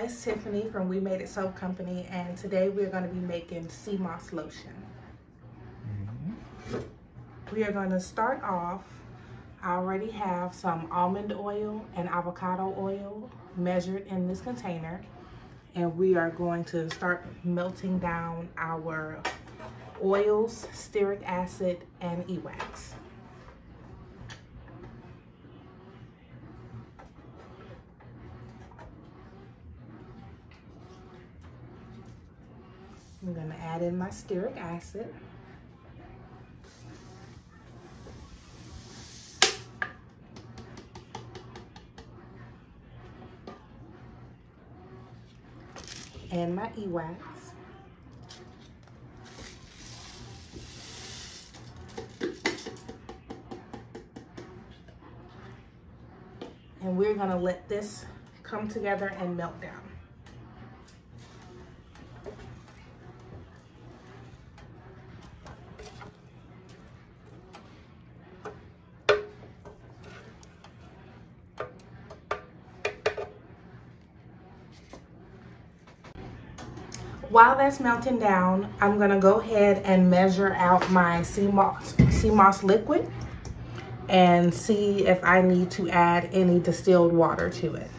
It's Tiffany from We Made It Soap Company, and today we're going to be making sea moss lotion. We are going to start off. I already have some almond oil and avocado oil measured in this container, and we are going to start melting down our oils, stearic acid, and ewax. I'm going to add in my stearic acid. And my ewax. And we're going to let this come together and melt down. While that's melting down, I'm going to go ahead and measure out my sea moss liquid and see if I need to add any distilled water to it.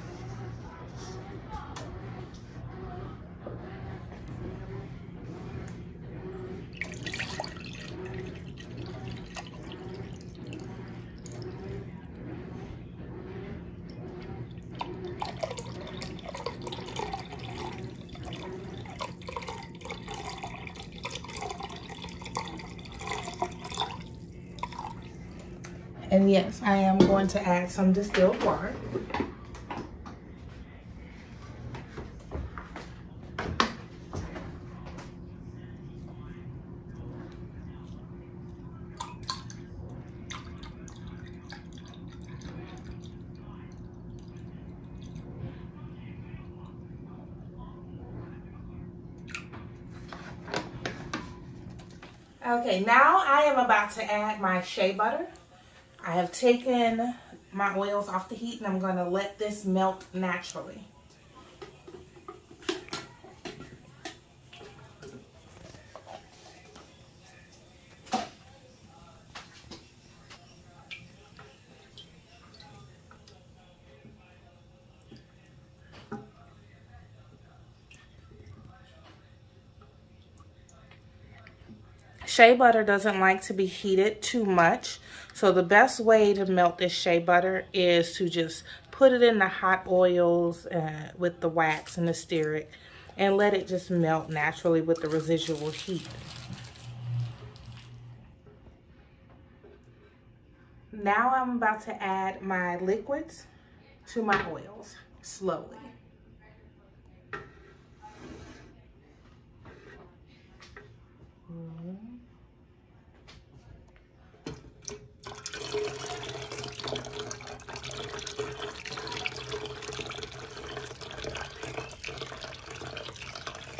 And yes, I am going to add some distilled water. Okay, now I am about to add my shea butter. I have taken my oils off the heat, and I'm going to let this melt naturally. Shea butter doesn't like to be heated too much, so the best way to melt this shea butter is to just put it in the hot oils with the wax and the stearic and let it just melt naturally with the residual heat. Now I'm about to add my liquids to my oils slowly.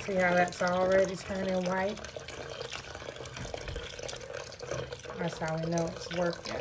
See how that's already turning white? That's how we know it's working.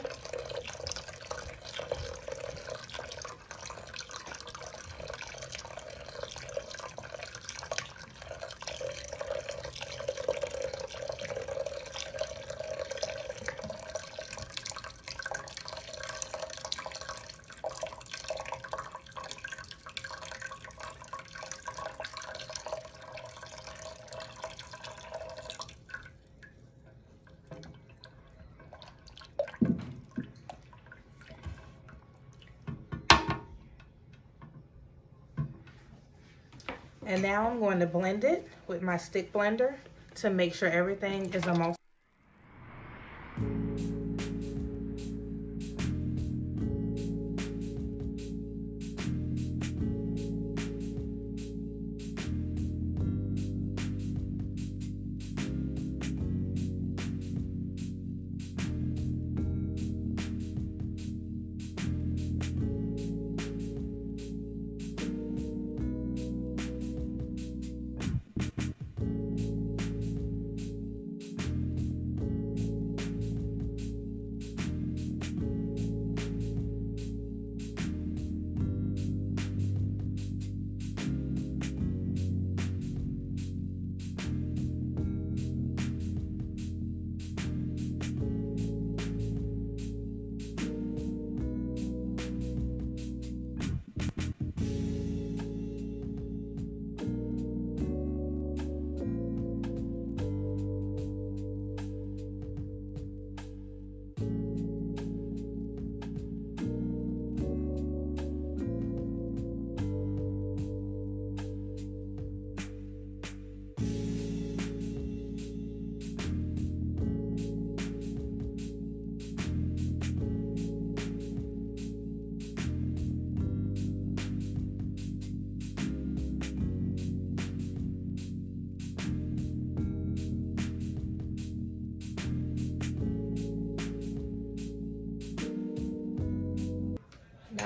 And now I'm going to blend it with my stick blender to make sure everything is almost.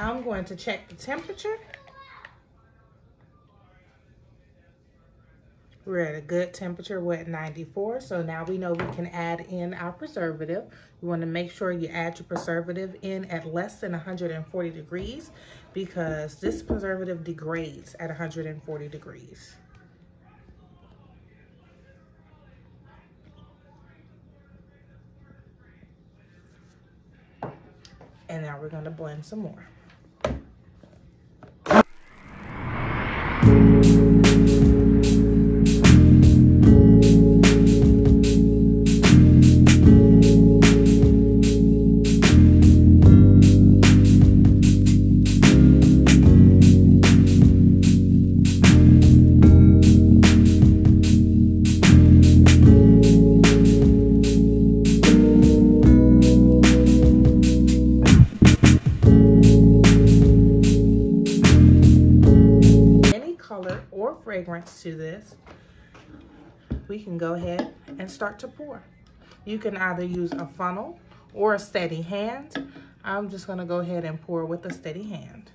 Now I'm going to check the temperature. We're at a good temperature, we're at 94, so now we know we can add in our preservative. You want to make sure you add your preservative in at less than 140 degrees because this preservative degrades at 140 degrees. And now we're going to blend some more. To this, we can go ahead and start to pour. You can either use a funnel or a steady hand. I'm just going to go ahead and pour with a steady hand.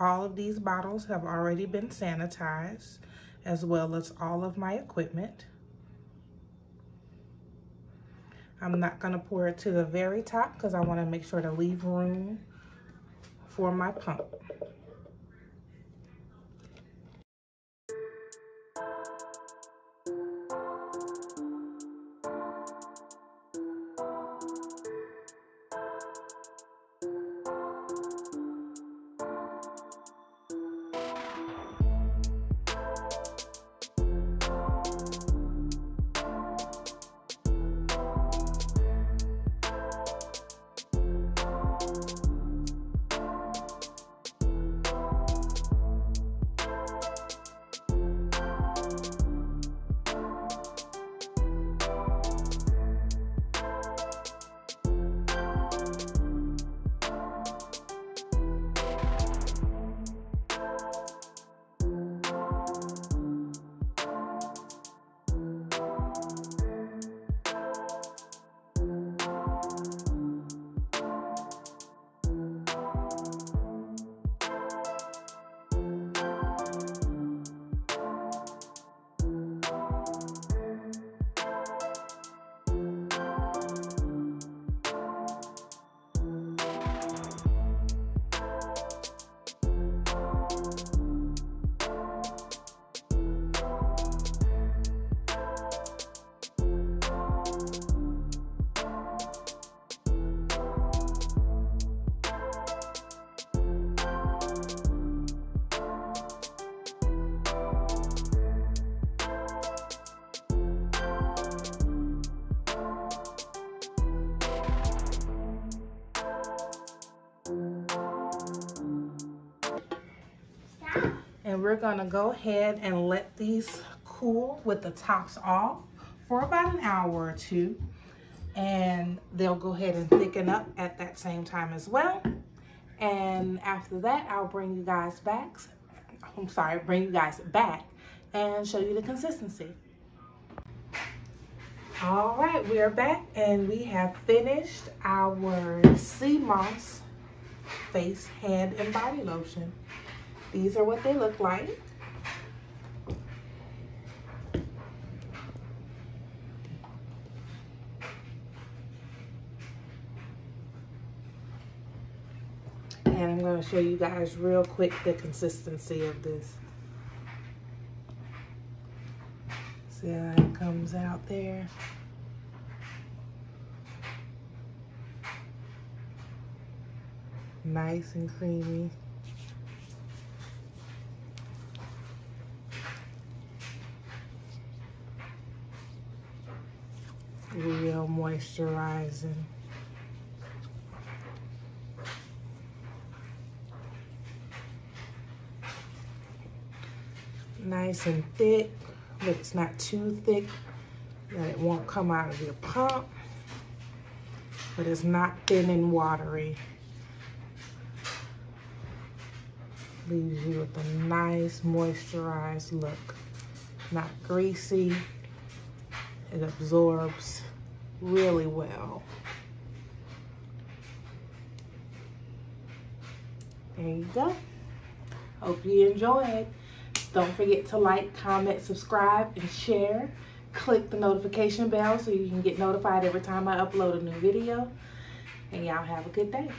All of these bottles have already been sanitized, as well as all of my equipment. I'm not going to pour it to the very top because I want to make sure to leave room for my pump. And we're gonna go ahead and let these cool with the tops off for about an hour or two. And they'll go ahead and thicken up at that same time as well. And after that, I'll bring you guys back and show you the consistency. All right, we are back and we have finished our sea moss face, hand, and body lotion. These are what they look like. And I'm going to show you guys real quick the consistency of this. See how it comes out there. Nice and creamy. Real moisturizing. Nice and thick, but it's not too thick that it won't come out of your pump, but it's not thin and watery. Leaves you with a nice moisturized look. not greasy. It absorbs really well. There you go. Hope you enjoyed. Don't forget to like, comment, subscribe, and share. Click the notification bell so you can get notified every time I upload a new video. And y'all have a good day.